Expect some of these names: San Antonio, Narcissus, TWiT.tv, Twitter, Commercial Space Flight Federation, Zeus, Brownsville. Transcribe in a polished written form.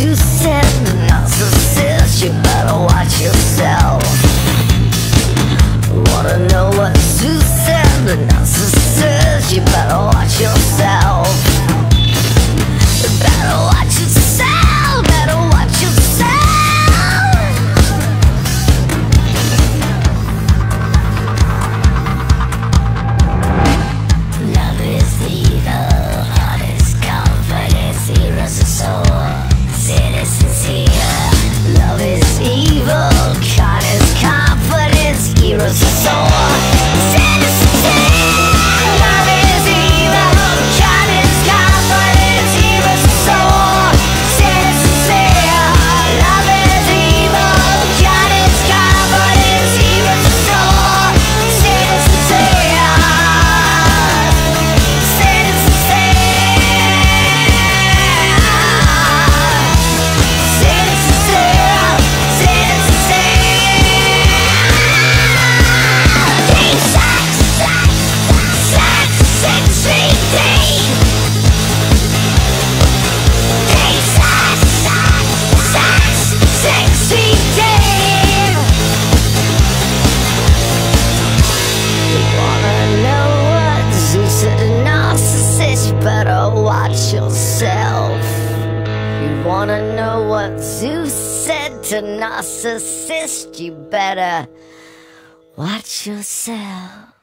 to sin. Narcissus, you better watch yourself. Wanna know what Zeus said? Narcissus, you better watch yourself. Better watch yourself, better watch yourself. Love is the evil, heart is comfort, it's the rest of soul, sin is sincere. Love is evil, heart is comfort, it's the rest of soul, sin is sincere. Watch yourself. You wanna know what Zeus said to Narcissus? You better watch yourself.